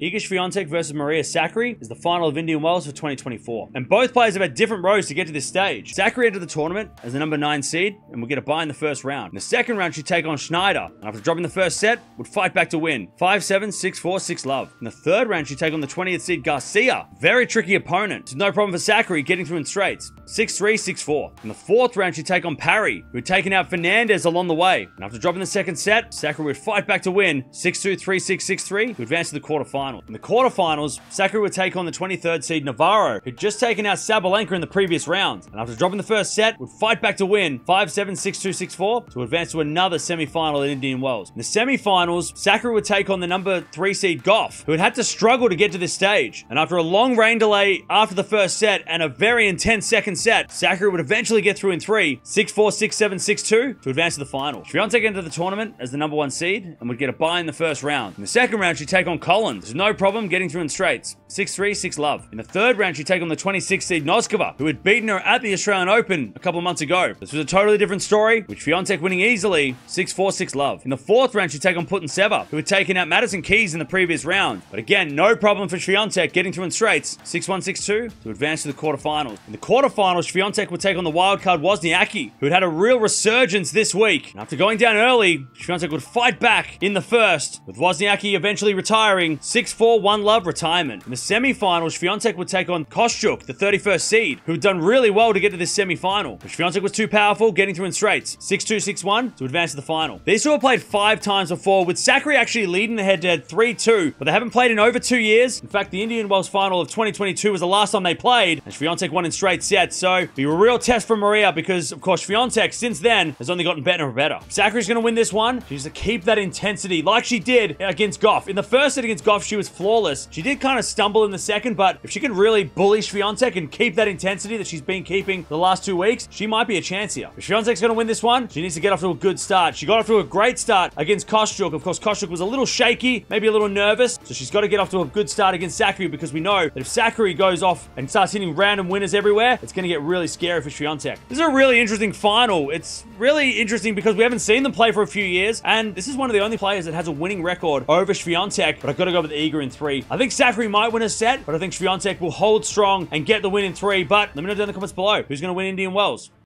Iga Świątek versus Maria Sakkari is the final of Indian Wells for 2024. And both players have had different roads to get to this stage. Sakkari entered the tournament as the number 9 seed and would get a bye in the first round. In the second round, she'd take on Schneider, and after dropping the first set, would fight back to win. 5-7, 6-4, 6-love. In the third round, she'd take on the 20th seed Garcia. Very tricky opponent. It's no problem for Sakkari getting through in straights. 6-3, 6-4. In the fourth round, she'd take on Parry, who had taken out Fernandez along the way. And after dropping the second set, Sakkari would fight back to win. 6-2, 3-6, 6-3 to advance to the quarterfinals. In the quarterfinals, Sakkari would take on the 23rd seed Navarro, who'd just taken out Sabalenka in the previous round, and after dropping the first set, would fight back to win 5-7, 6-2, 6-4 to advance to another semi-final at Indian Wells. In the semi-finals, Sakkari would take on the number 3 seed Goff, who had had to struggle to get to this stage, and after a long rain delay after the first set and a very intense second set, Sakkari would eventually get through in 3, 6-4, 6-7, 6-2 to advance to the final. Świątek entered the tournament as the number 1 seed and would get a bye in the first round. In the second round, she'd take on Collins. No problem getting through in straights. 6-3, 6-love. In the third round, she'd take on the 26th seed Noskova, who had beaten her at the Australian Open a couple of months ago. This was a totally different story, with Świątek winning easily, 6-4, 6-love. In the fourth round, she'd take on Putintseva, who had taken out Madison Keys in the previous round. But again, no problem for Świątek getting through in straights, 6-1, 6-2 to advance to the quarterfinals. In the quarterfinals, Świątek would take on the wildcard Wozniacki, who had had a real resurgence this week. And after going down early, Świątek would fight back in the first, with Wozniacki eventually retiring, 6-4, 1-love, retirement. In the semi-finals, Świątek would take on Kostyuk, the 31st seed, who had done really well to get to this semi-final. But Świątek was too powerful, getting through in straights, 6-2, 6-1 to advance to the final. These two have played 5 times before, with Sakkari actually leading the head-to-head 3-2, but they haven't played in over 2 years. In fact, the Indian Wells final of 2022 was the last time they played, and Świątek won in straight sets, so it'll be a real test for Maria because, of course, Świątek, since then, has only gotten better and better. Sakkari's going to win this one. She needs to keep that intensity like she did against Goff. In the first set against Goff, she was flawless. She did kind of stumble in the second, but if she can really bully Świątek and keep that intensity that she's been keeping the last 2 weeks, she might be a chance here. If Świątek's going to win this one, she needs to get off to a good start. She got off to a great start against Kostyuk. Of course, Kostyuk was a little shaky, maybe a little nervous, so she's got to get off to a good start against Sakkari because we know that if Sakkari goes off and starts hitting random winners everywhere, it's going to get really scary for Świątek. This is a really interesting final. It's really interesting because we haven't seen them play for a few years, and this is one of the only players that has a winning record over Świątek, but I've got to go with Iga in 3. I think Sakkari might win a set, but I think Świątek will hold strong and get the win in 3. But let me know down in the comments below who's going to win Indian Wells.